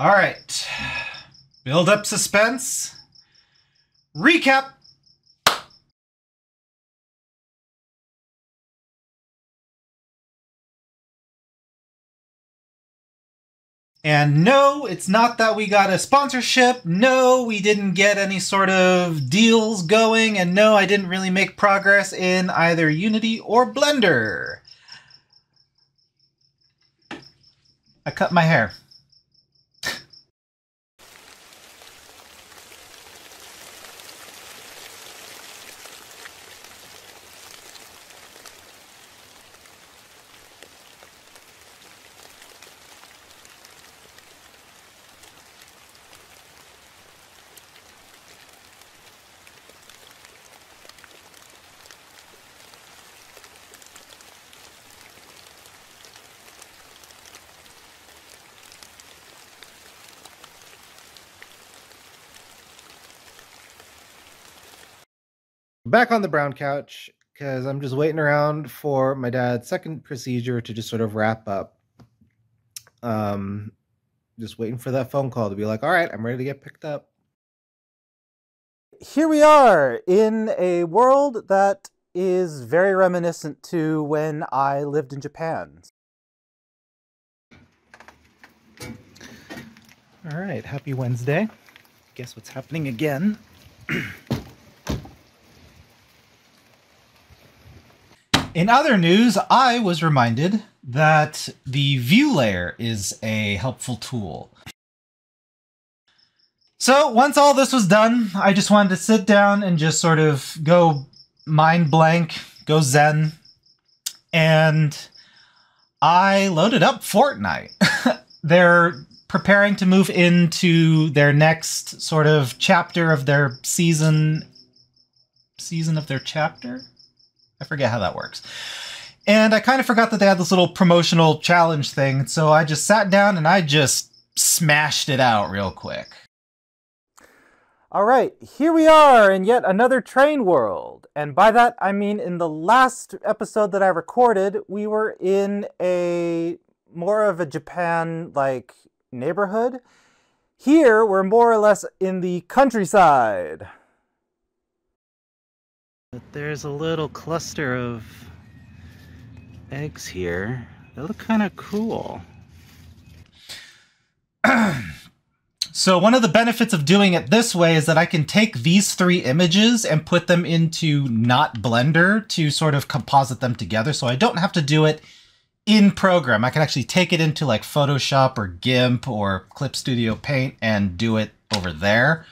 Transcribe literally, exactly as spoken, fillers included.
All right, build up suspense, recap. And no, it's not that we got a sponsorship. No, we didn't get any sort of deals going. And no, I didn't really make progress in either Unity or Blender. I cut my hair. Back on the brown couch because I'm just waiting around for my dad's second procedure to just sort of wrap up. Um, just waiting for that phone call to be like, all right, I'm ready to get picked up. Here we are in a world that is very reminiscent to when I lived in Japan. All right, happy Wednesday. Guess what's happening again? In other news, I was reminded that the view layer is a helpful tool. So once all this was done, I just wanted to sit down and just sort of go mind blank, go zen. And I loaded up Fortnite. They're preparing to move into their next sort of chapter of their season. Season of their chapter? I forget how that works. And I kind of forgot that they had this little promotional challenge thing. So I just sat down and I just smashed it out real quick. All right, here we are in yet another train world. And by that, I mean, in the last episode that I recorded, we were in a more of a Japan like neighborhood. Here, we're more or less in the countryside. But there's a little cluster of eggs here. They look kind of cool. So one of the benefits of doing it this way is that I can take these three images and put them into not Blender to sort of composite them together. So I don't have to do it in program. I can actually take it into like Photoshop or GIMP or Clip Studio Paint and do it over there